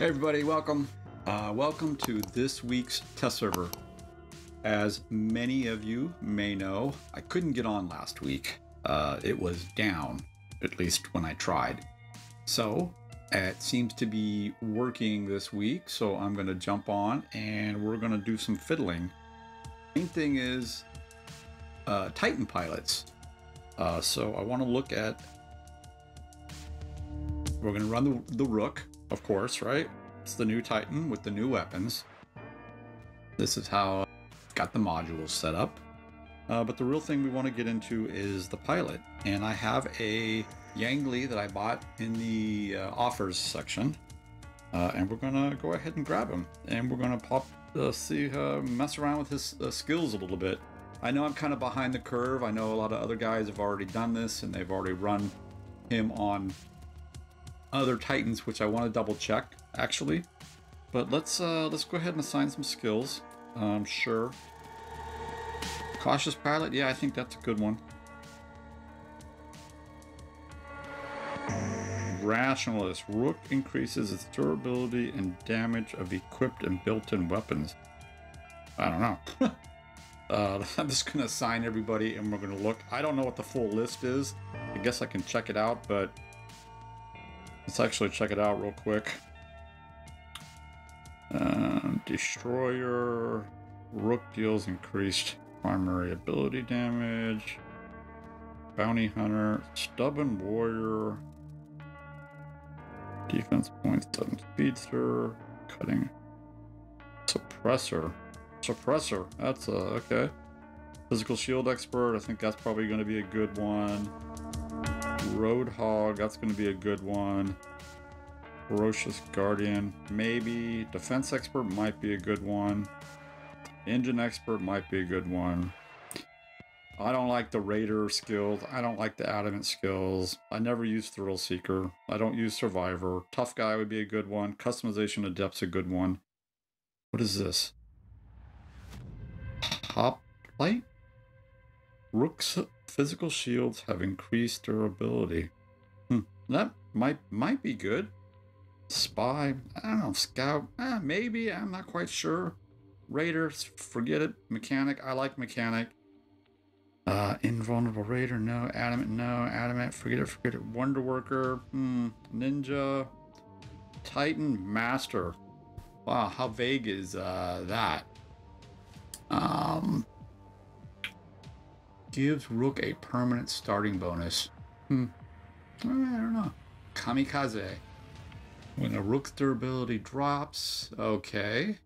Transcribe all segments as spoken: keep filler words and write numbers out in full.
Hey everybody, welcome. Uh, welcome to this week's test server. As many of you may know, I couldn't get on last week. Uh, it was down, at least when I tried. So it seems to be working this week, so I'm gonna jump on and we're gonna do some fiddling. Main thing is uh, Titan pilots. Uh, so I wanna look at, we're gonna run the, the Rook. Of course, right? It's the new Titan with the new weapons. This is how I've got the modules set up. Uh, but the real thing we want to get into is the pilot. And I have a Yang Lee that I bought in the uh, offers section. Uh, and we're going to go ahead and grab him. And we're going to pop, uh, see, uh, mess around with his uh, skills a little bit. I know I'm kind of behind the curve. I know a lot of other guys have already done this and they've already run him on other Titans, which I want to double check actually, but let's uh, let's go ahead and assign some skills. Um, sure, cautious pilot. Yeah, I think that's a good one. Rationalist. Rook increases its durability and damage of equipped and built-in weapons. I don't know. uh, I'm just gonna assign everybody, and we're gonna look. I don't know what the full list is. I guess I can check it out, but. Let's actually check it out real quick. Uh, destroyer. Rook deals increased primary ability damage. Bounty hunter. Stubborn warrior. Defense points. Stubborn speedster. Cutting. Suppressor. Suppressor. That's a, okay. Physical shield expert. I think that's probably going to be a good one. Road hog, that's going to be a good one. Ferocious guardian, maybe. Defense expert might be a good one. Engine expert might be a good one. I don't like the raider skills. I don't like the adamant skills. I never use thrill seeker. I don't use survivor. Tough guy would be a good one. Customization adept's a good one. What is this? Hoplite? Rook's physical shields have increased durability. Hmm. That might might be good. Spy, I don't know. Scout, eh, maybe. I'm not quite sure. Raider, forget it. Mechanic, I like mechanic. Uh, invulnerable raider, no. Adamant, no. Adamant, forget it. Forget it. Wonder worker, hmm. Ninja, Titan, master. Wow, how vague is uh, that? Um. Gives Rook a permanent starting bonus. Hmm. I don't know. Kamikaze. When a Rook's durability drops. Okay.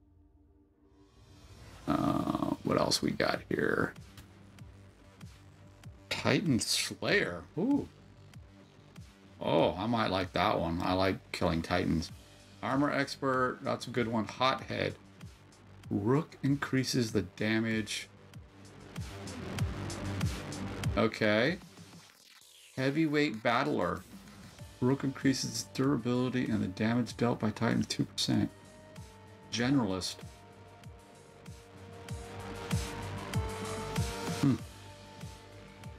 Uh, what else we got here? Titan Slayer. Ooh. Oh, I might like that one. I like killing Titans. Armor Expert. That's a good one. Hothead. Rook increases the damage. Okay. Heavyweight battler. Rook increases its durability and the damage dealt by Titan two percent. Generalist. Hmm.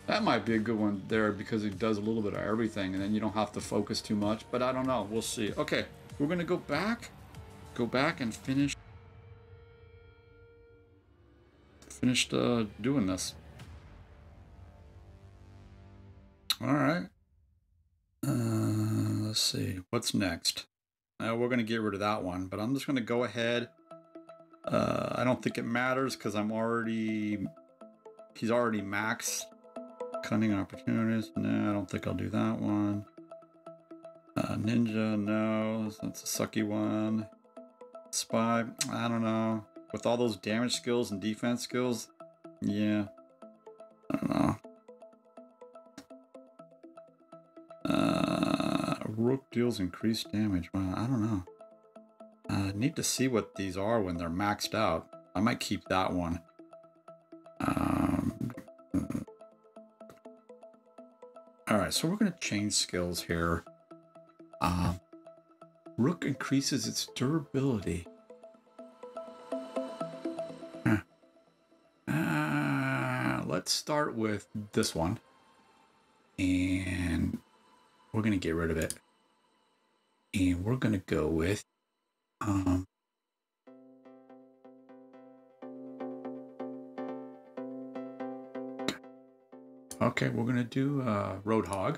That might be a good one there because it does a little bit of everything and then you don't have to focus too much, but I don't know. We'll see. Okay. We're going to go back. Go back and finish. Finished uh, doing this. All right, uh, let's see what's next. Uh, we're going to get rid of that one, but I'm just going to go ahead. Uh, I don't think it matters because I'm already, he's already maxed. Cunning opportunities. No, I don't think I'll do that one. Uh, ninja. No, that's a sucky one. Spy. I don't know. With all those damage skills and defense skills. Yeah. I don't know. Rook deals increased damage. Well, I don't know. I uh, need to see what these are when they're maxed out. I might keep that one. Um, all right, so we're going to change skills here. Um, Rook increases its durability. Huh. Uh, let's start with this one. And we're going to get rid of it. And we're going to go with Um, okay, we're going to do uh, Roadhog.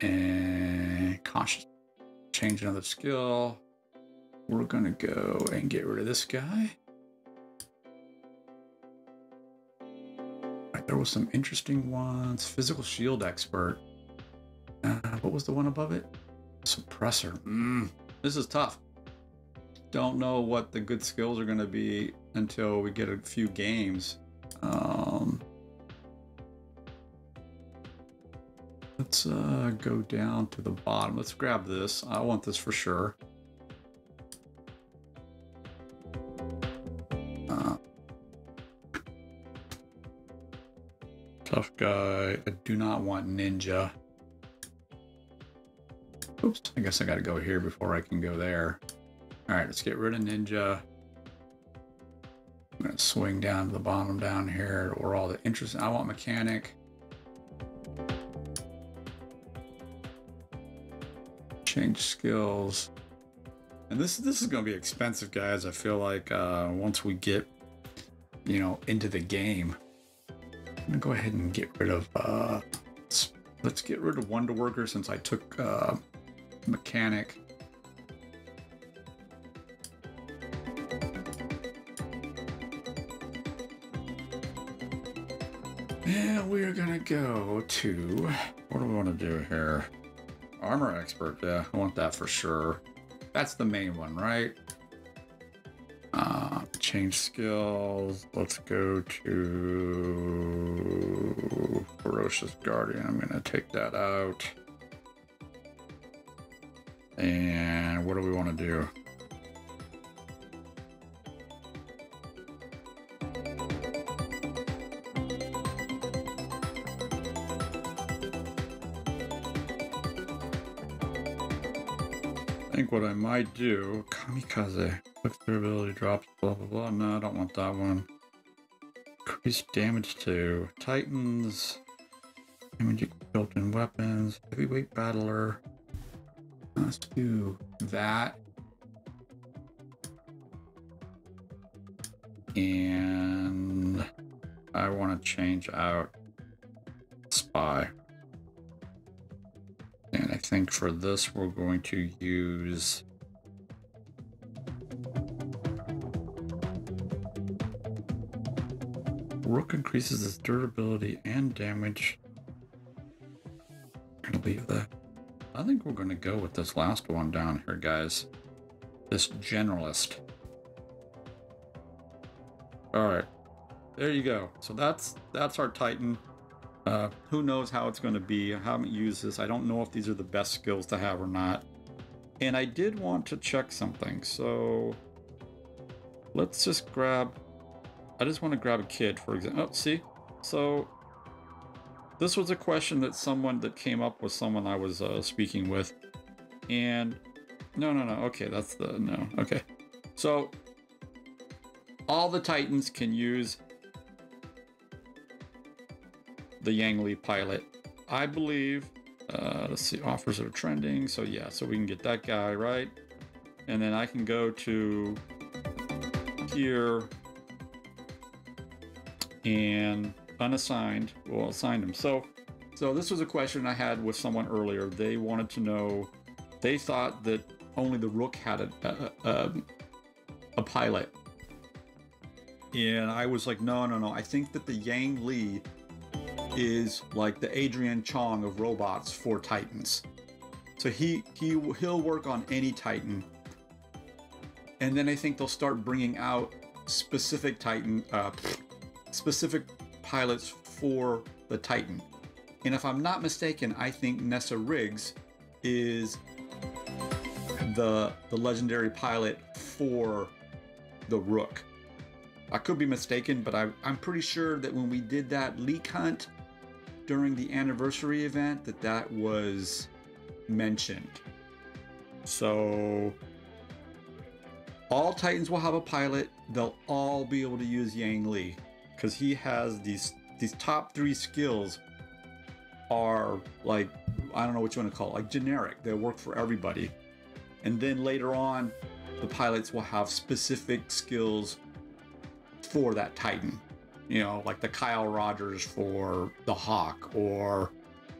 And Conscious. Change another skill. We're going to go and get rid of this guy. There was some interesting ones. Physical shield expert. Uh, what was the one above it? Suppressor. Mm, this is tough. Don't know what the good skills are going to be until we get a few games. Um, let's uh, go down to the bottom. Let's grab this. I want this for sure. Tough guy. I do not want ninja. Oops. I guess I got to go here before I can go there. All right. Let's get rid of ninja. I'm going to swing down to the bottom down here where all the interest. I want mechanic. Change skills. And this, this is going to be expensive, guys. I feel like uh, once we get, you know, into the game. I'm gonna go ahead and get rid of, uh, let's, let's get rid of Wonder Worker since I took, uh, Mechanic. And we are gonna go to, what do we wanna do here? Armor Expert, yeah, I want that for sure. That's the main one, right? Uh, change skills. Let's go to Ferocious Guardian. I'm going to take that out. And what do we want to do? I think what I might do, Kamikaze. Click through ability drops, blah, blah, blah. No, I don't want that one. Increased damage to Titans. Damage built-in weapons. Heavyweight battler. Let's do that. And I want to change out Spy. And I think for this, we're going to use... Rook increases its durability and damage. I'm gonna leave that. I think we're gonna go with this last one down here, guys. This generalist. All right, there you go. So that's that's our Titan. Uh, who knows how it's gonna be? I haven't used this. I don't know if these are the best skills to have or not. And I did want to check something. So let's just grab. I just want to grab a kid, for example. Oh, see? So this was a question that someone that came up with someone I was uh, speaking with. And no, no, no. Okay, that's the no. Okay. So all the Titans can use the Yang Lee pilot. I believe, uh, let's see, offers are trending. So yeah, so we can get that guy, right? And then I can go to here. And unassigned, we'll assign them. So, so this was a question I had with someone earlier. They wanted to know, they thought that only the Rook had a a, a, a pilot. And I was like, no, no, no. I think that the Yang Lee is like the Adrian Chong of robots for Titans. So he, he, he'll work on any Titan. And then I think they'll start bringing out specific Titan, uh, specific pilots for the Titan. And if I'm not mistaken, I think Nessa Riggs is the, the legendary pilot for the Rook. I could be mistaken, but I, I'm pretty sure that when we did that leak hunt during the anniversary event, that that was mentioned. So all Titans will have a pilot. They'll all be able to use Yang Lee. Because he has these these top three skills are like, I don't know what you want to call it, like generic. They work for everybody. And then later on, the pilots will have specific skills for that Titan. You know, like the Kyle Rogers for the Hawk, or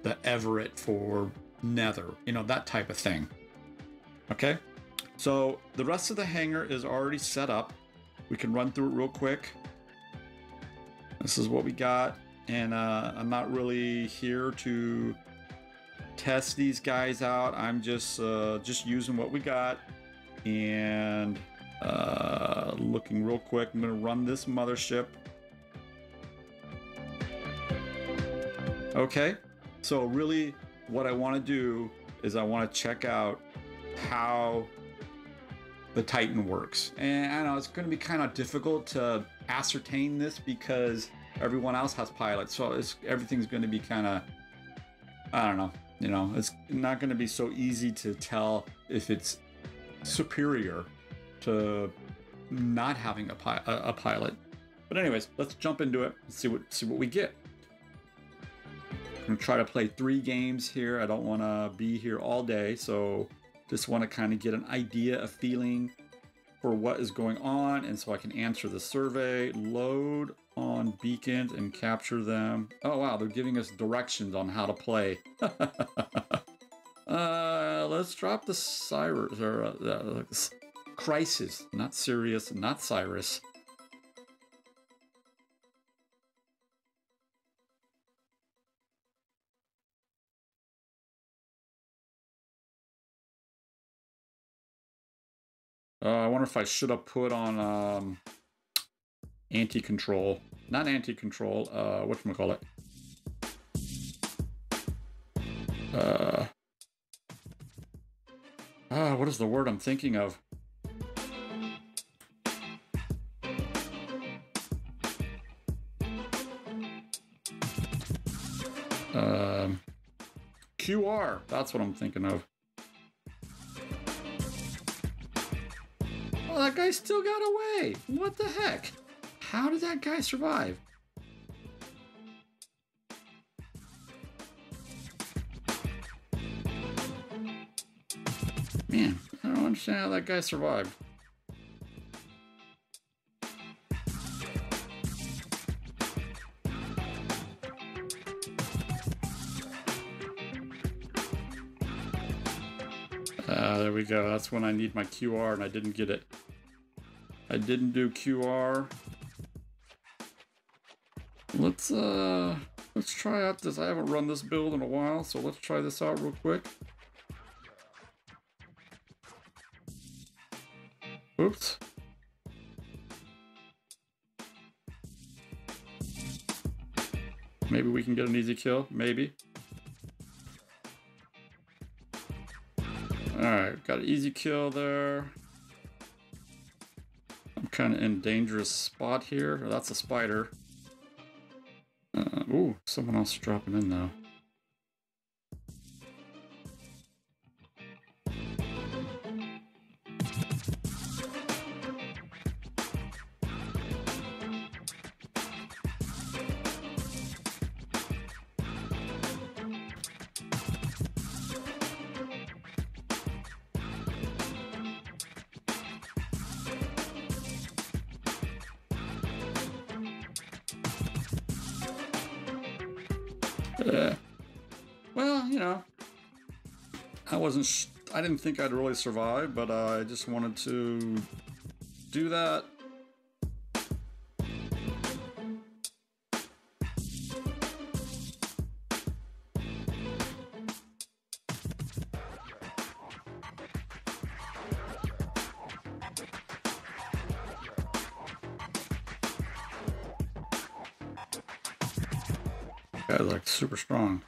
the Everett for Nether, you know, that type of thing. Okay, so the rest of the hangar is already set up. We can run through it real quick. This is what we got. And uh, I'm not really here to test these guys out. I'm just uh, just using what we got. And uh, looking real quick, I'm gonna run this mothership. Okay, so really what I wanna do is I wanna check out how the Titan works. And I know it's gonna be kind of difficult to ascertain this because everyone else has pilots, so it's, everything's gonna be kind of, I don't know, you know, it's not gonna be so easy to tell if it's superior to not having a, pi a, a pilot. But anyways, let's jump into it and see what, see what we get. I'm gonna try to play three games here. I don't wanna be here all day, so just wanna kinda get an idea, a feeling for what is going on, and so I can answer the survey. Load on beacons and capture them. Oh wow, they're giving us directions on how to play. uh, let's drop the Cyrus, or uh, uh, Crisis, not Sirius, not Cyrus. Uh, I wonder if I should have put on um, anti-control. Not anti-control, uh, whatchamacallit? Uh, ah, what is the word I'm thinking of? Um, Q R, that's what I'm thinking of. Oh, that guy still got away. What the heck? How did that guy survive? Man, I don't understand how that guy survived. Ah, uh, there we go. That's when I need my Q R, and I didn't get it. I didn't do Q R. Let's uh, let's try out this. I haven't run this build in a while, so let's try this out real quick. Oops. Maybe we can get an easy kill. Maybe. All right, got an easy kill there. I'm kind of in a dangerous spot here. Oh, that's a spider. Uh, ooh, someone else dropping in though. Uh, well, you know, I wasn't, sh I didn't think I'd really survive, but uh, I just wanted to do that. Guy's like super strong.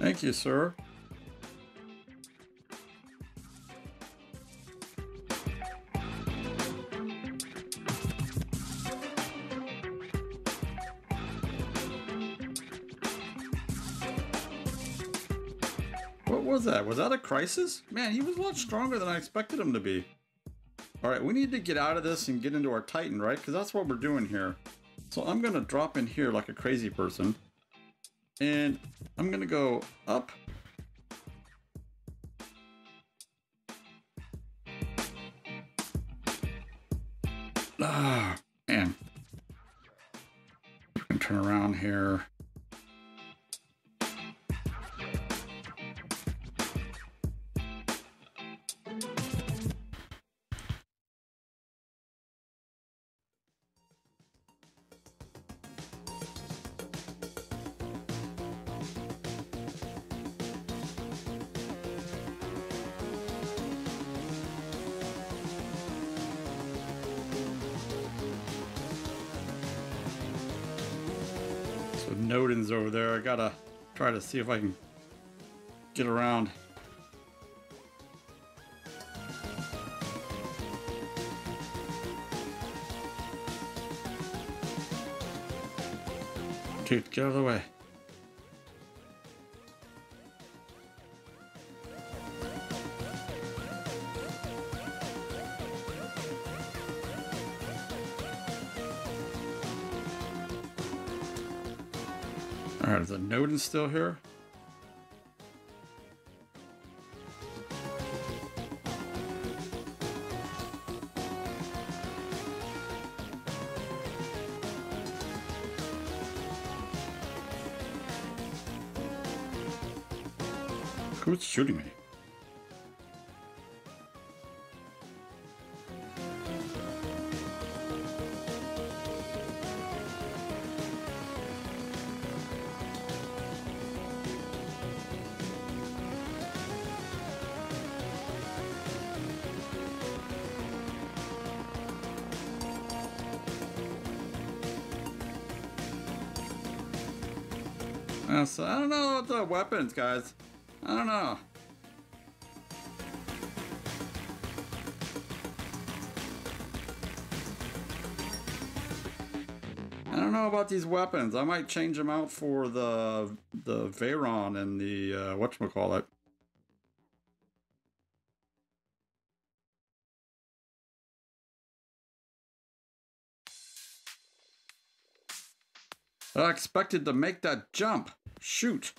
Thank you, sir. What was that? Was that a crisis? Man, he was a lot stronger than I expected him to be. Alright, we need to get out of this and get into our Titan, right? Because that's what we're doing here. So I'm going to drop in here like a crazy person. And I'm going to go up. Ah, man. I can turn around here. Nodens over there. I gotta try to see if I can get around. Dude, get out of the way. Alright, is the Noden still here? Who's shooting me? So I don't know about the weapons, guys. I don't know. I don't know about these weapons. I might change them out for the the Veyron and the uh, whatchamacallit. I expected to make that jump. Shoot.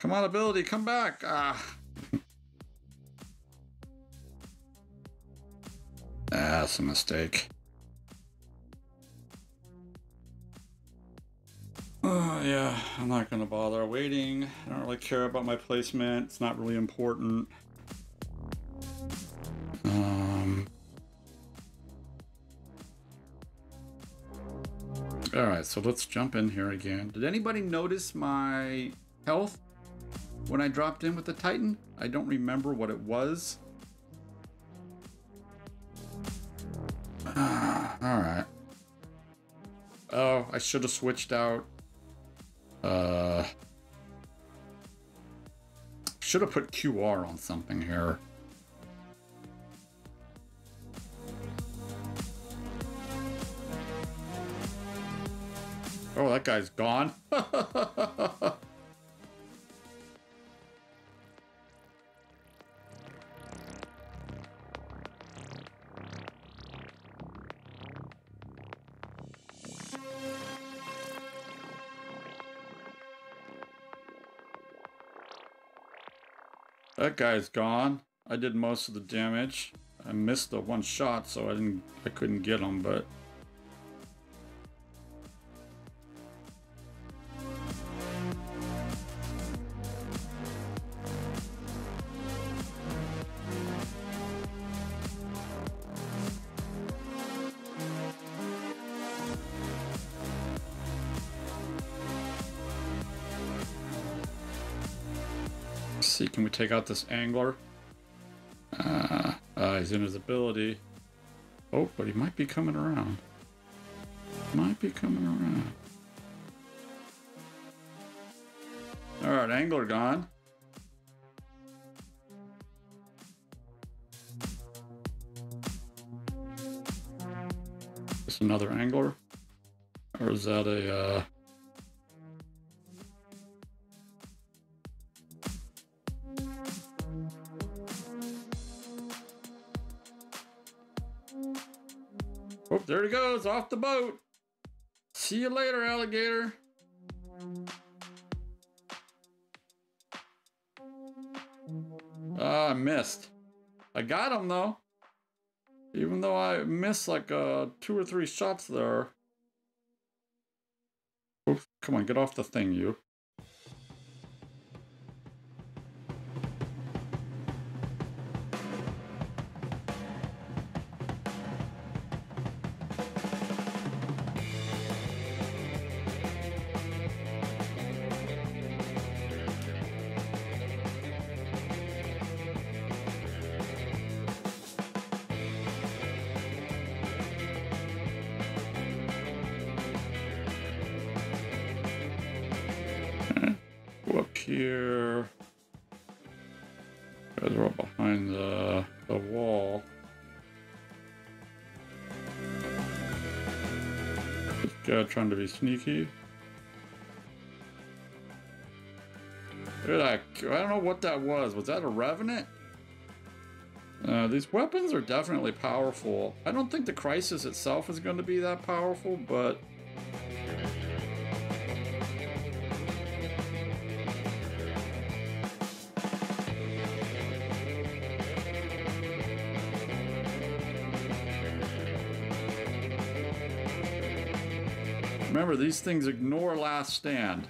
Come on, ability, come back. Ah. That's a mistake. Oh, yeah, I'm not gonna bother waiting. I don't really care about my placement. It's not really important. Um, all right, so let's jump in here again. Did anybody notice my health when I dropped in with the Titan? I don't remember what it was. Uh, all right. Oh, I should have switched out. Uh, should have put Q R on something here. Oh, that guy's gone. That guy's gone. I did most of the damage. I missed the one shot, so I didn't I couldn't get him, but see, can we take out this Angler? Uh, uh, he's in his ability. Oh, but he might be coming around. Might be coming around. All right, Angler gone. Just another Angler? Or is that a... Uh... Oh, there he goes, off the boat. See you later, alligator. Ah, I missed. I got him though. Even though I missed like uh, two or three shots there. Oops, come on, get off the thing, you. Here, guys are up behind the, the wall. This guy trying to be sneaky. Look at that. I don't know what that was. Was that a Revenant? Uh, these weapons are definitely powerful. I don't think the Crisis itself is going to be that powerful, but remember, these things ignore last stand.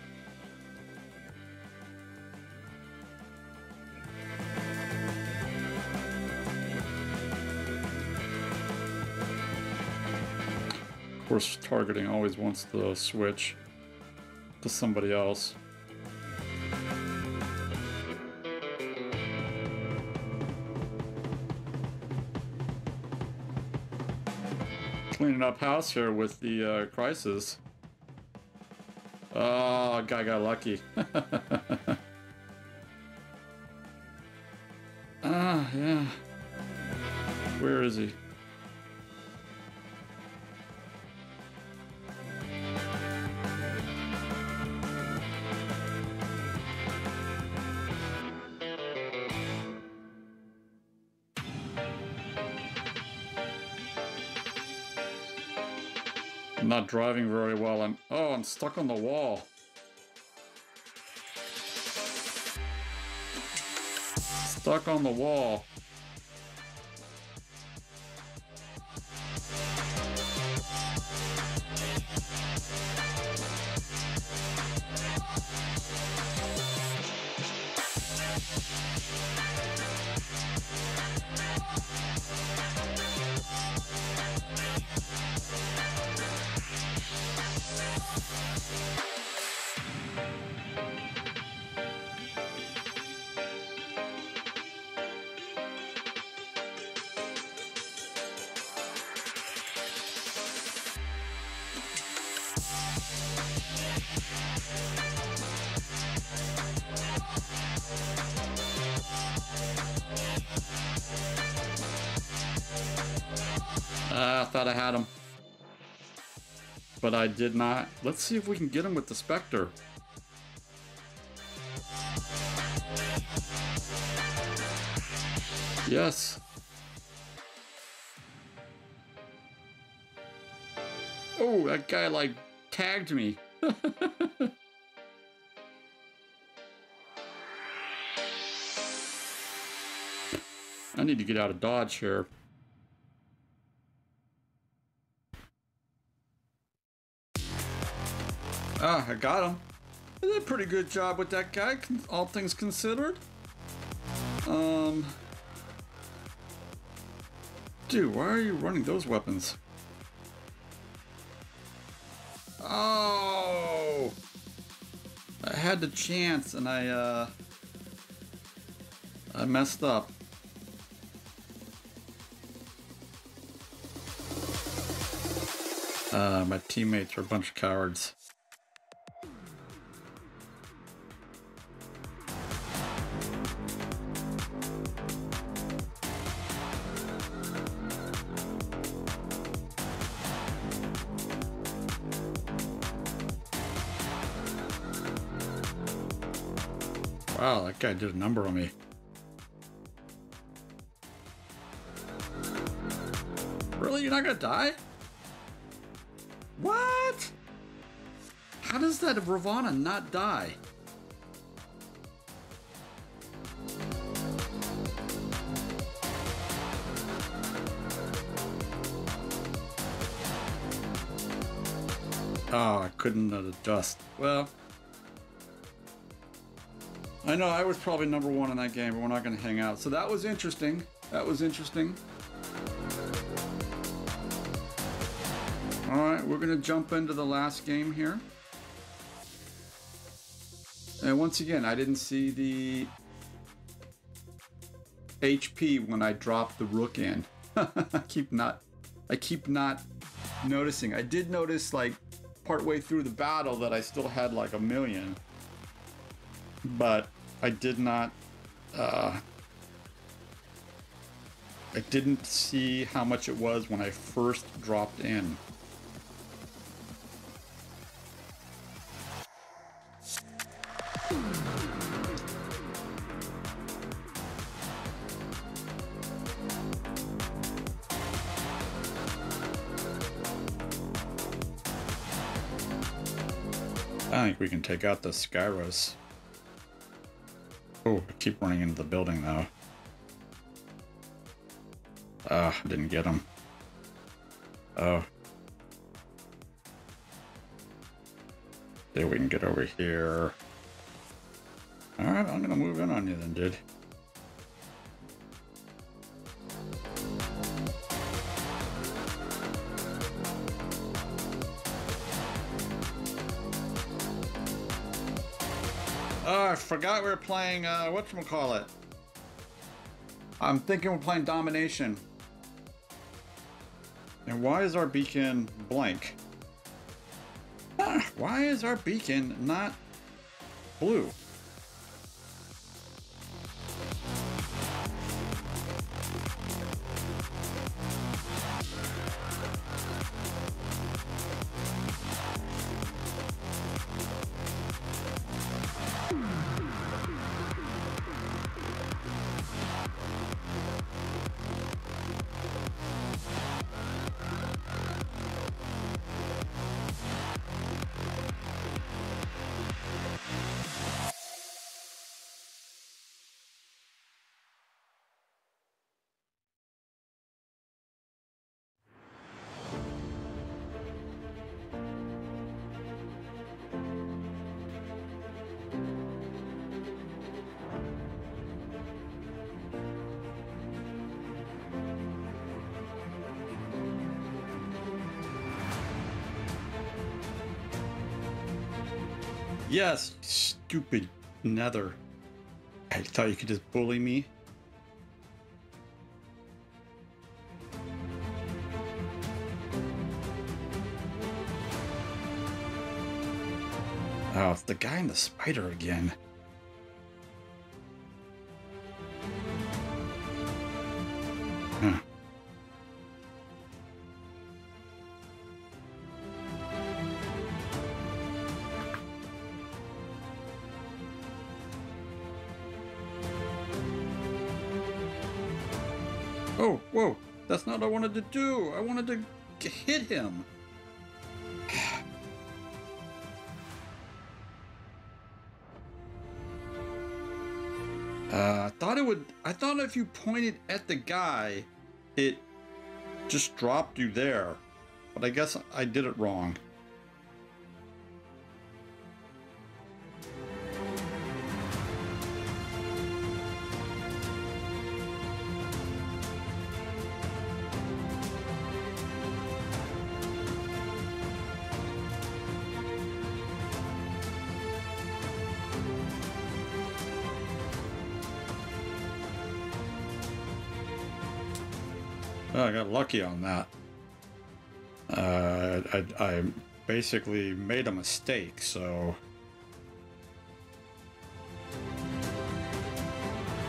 Of course, targeting always wants to switch to somebody else. Cleaning up house here with the uh, Crisis. Oh, guy got lucky. Ah, yeah. Where is he? I'm not driving very well. I'm oh, I'm stuck on the wall. Stuck on the wall. Uh, I thought I had him, but I did not. Let's see if we can get him with the Spectre. Yes. Oh, that guy like tagged me. I need to get out of dodge here. Ah, I got him. I did a pretty good job with that guy, all things considered. Um, dude, why are you running those weapons? Oh, I had the chance and I, uh, I messed up. Uh, my teammates are a bunch of cowards. Wow, that guy did a number on me. Really? You're not gonna die? What? How does that Ravonna not die? Oh, I couldn't adjust. Well, I know I was probably number one in that game, but we're not going to hang out. So that was interesting. That was interesting. All right, we're going to jump into the last game here. And once again, I didn't see the H P when I dropped the Rook in. I keep not, I keep not noticing. I did notice like partway through the battle that I still had like a million. But I did not, uh, I didn't see how much it was when I first dropped in. I think we can take out the Skyros. Oh, I keep running into the building though. Ah, uh, didn't get him. Oh. There, we can get over here. Alright, I'm gonna move in on you then, dude. Oh, I forgot we were playing, uh, whatchamacallit. I'm thinking we're playing Domination. And why is our beacon blank? Ah, why is our beacon not blue? Yes, stupid Nether. I thought you could just bully me. Oh, it's the guy in the spider again. Huh. Oh, whoa, that's not what I wanted to do. I wanted to hit him. uh, I thought it would, I thought if you pointed at the guy, it just dropped you there, but I guess I did it wrong. Oh, I got lucky on that. Uh, I, I, I basically made a mistake, so...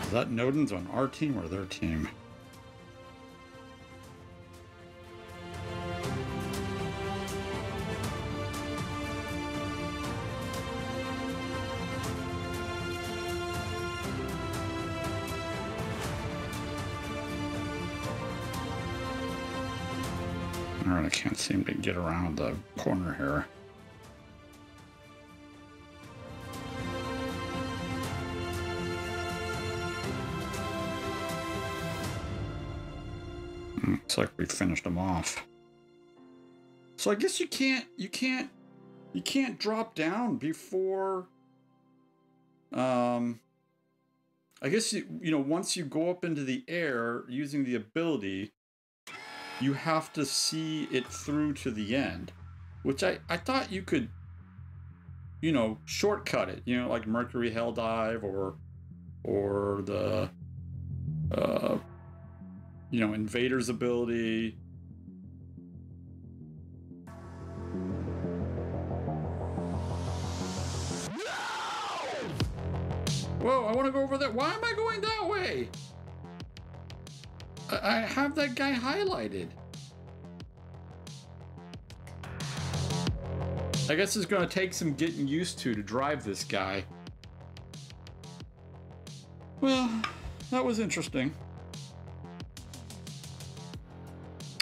Is that Nodens on our team or their team? I can't seem to get around the corner here. Looks like we finished them off. So I guess you can't, you can't, you can't drop down before. Um, I guess you you know once you go up into the air using the ability. You have to see it through to the end, which I, I thought you could, you know, shortcut it, you know, like Mercury Helldive or, or the, uh, you know, Invader's ability. No! Whoa, I want to go over there. Why am I going that way? I have that guy highlighted. I guess it's going to take some getting used to to drive this guy. Well, that was interesting.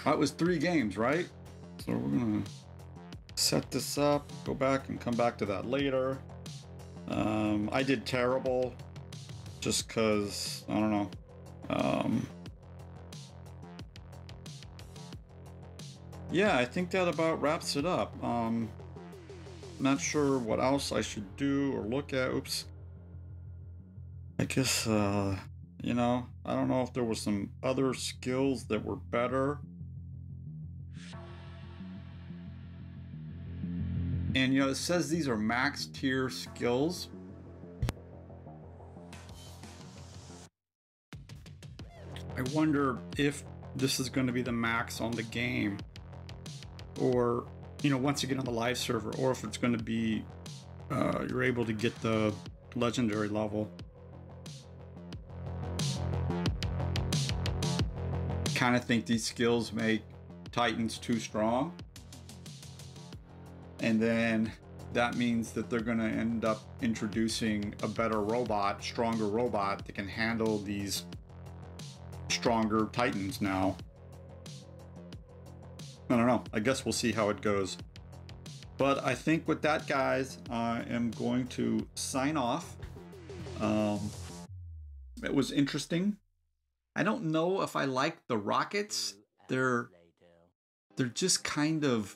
That was three games, right? So we're going to set this up, go back and come back to that later. Um, I did terrible just because, I don't know. Um... Yeah, I think that about wraps it up. Um, not sure what else I should do or look at. Oops. I guess, uh, you know, I don't know if there were some other skills that were better. And, you know, it says these are max tier skills. I wonder if this is going to be the max on the game. Or, you know, once you get on the live server, or if it's going to be, uh, you're able to get the legendary level. Kind of think these skills make Titans too strong. And then that means that they're going to end up introducing a better robot, stronger robot that can handle these stronger Titans now. I don't know. I guess we'll see how it goes. But I think with that, guys, I am going to sign off. Um, it was interesting. I don't know if I like the rockets. They're they're just kind of,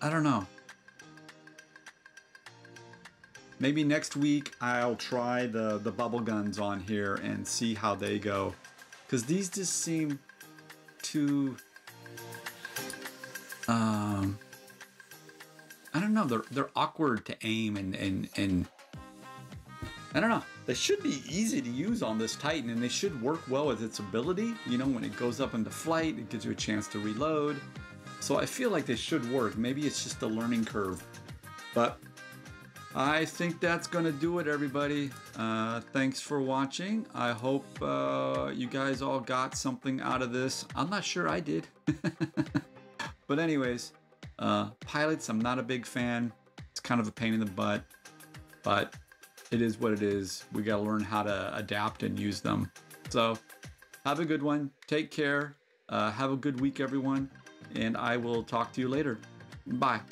I don't know. Maybe next week I'll try the the bubble guns on here and see how they go, because these just seem to, um, I don't know, they're they're awkward to aim, and and and I don't know, they should be easy to use on this Titan, and they should work well with its ability. You know, when it goes up into flight, it gives you a chance to reload, so I feel like they should work. Maybe it's just a learning curve, but I think that's gonna do it, everybody. Uh, thanks for watching. I hope uh, you guys all got something out of this. I'm not sure I did. But anyways, uh, pilots, I'm not a big fan. It's kind of a pain in the butt, but it is what it is. We gotta learn how to adapt and use them. So have a good one. Take care. Uh, have a good week, everyone. And I will talk to you later. Bye.